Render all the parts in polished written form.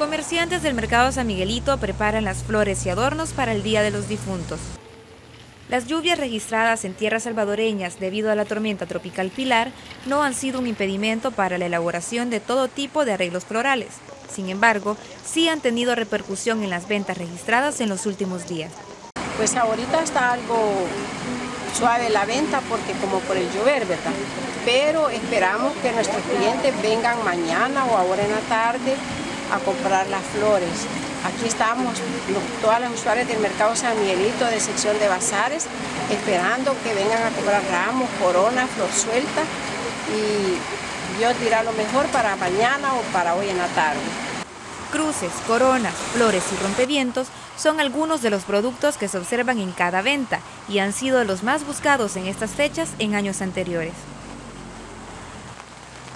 comerciantes del Mercado San Miguelito preparan las flores y adornos para el Día de los Difuntos. Las lluvias registradas en tierras salvadoreñas debido a la tormenta tropical Pilar no han sido un impedimento para la elaboración de todo tipo de arreglos florales. Sin embargo, sí han tenido repercusión en las ventas registradas en los últimos días. Pues ahorita está algo suave la venta porque como por el llover, ¿verdad? Pero esperamos que nuestros clientes vengan mañana o ahora en la tarde a comprar las flores. Aquí estamos, todas las usuarias del Mercado San Miguelito de sección de bazares, esperando que vengan a comprar ramos, corona, flor suelta y Dios dirá lo mejor para mañana o para hoy en la tarde. Cruces, coronas, flores y rompevientos son algunos de los productos que se observan en cada venta y han sido los más buscados en estas fechas en años anteriores.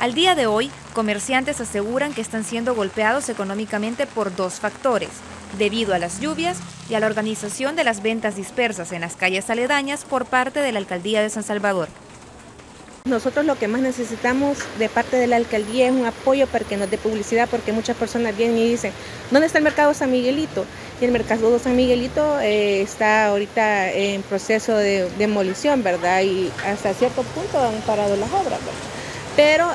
Al día de hoy, comerciantes aseguran que están siendo golpeados económicamente por dos factores, debido a las lluvias y a la organización de las ventas dispersas en las calles aledañas por parte de la Alcaldía de San Salvador. Nosotros lo que más necesitamos de parte de la Alcaldía es un apoyo para que nos dé publicidad, porque muchas personas vienen y dicen, ¿dónde está el Mercado San Miguelito? Y el Mercado San Miguelito está ahorita en proceso de demolición, ¿verdad? Y hasta cierto punto han parado las obras, ¿verdad? Pero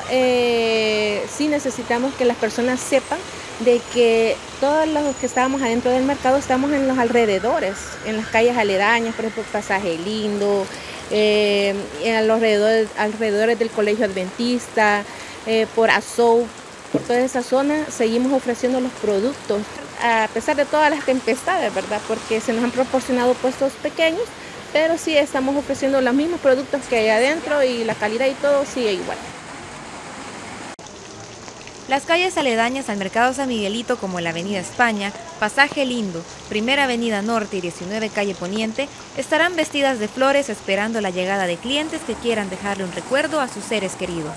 sí necesitamos que las personas sepan de que todos los que estábamos adentro del mercado estamos en los alrededores, en las calles aledañas, por ejemplo, Pasaje Lindo, en los alrededores del Colegio Adventista, por Azou, por toda esa zona, seguimos ofreciendo los productos, a pesar de todas las tempestades, ¿verdad? Porque se nos han proporcionado puestos pequeños, pero sí estamos ofreciendo los mismos productos que hay adentro y la calidad y todo sigue igual. Las calles aledañas al Mercado San Miguelito como la Avenida España, Pasaje Lindo, Primera Avenida Norte y 19 Calle Poniente estarán vestidas de flores esperando la llegada de clientes que quieran dejarle un recuerdo a sus seres queridos.